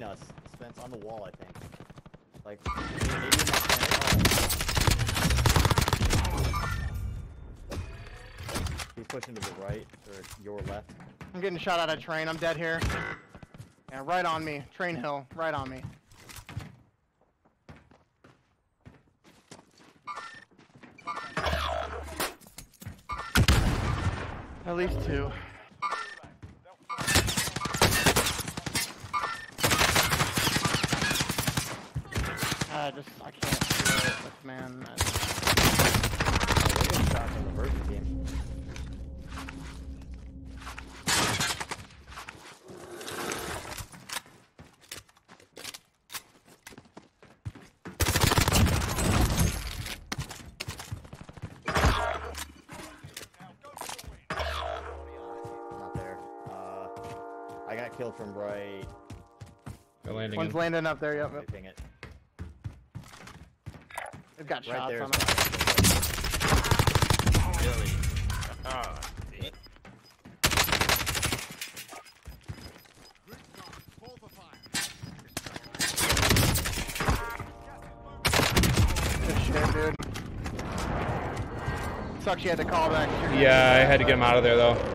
us, Spence, on the wall, I think. Like, he's pushing to the right, or your left. I'm getting shot at a train, I'm dead here. Yeah, right on me, train hill, right on me. At least two. I can't do it, but man. Not there. I got killed from right. One's landing up there, yep. Dang it. I've got shots right on him. Really? Ah, shit. Good shit, dude. Sucks you had to call back. Yeah, I had to get him out of there, though.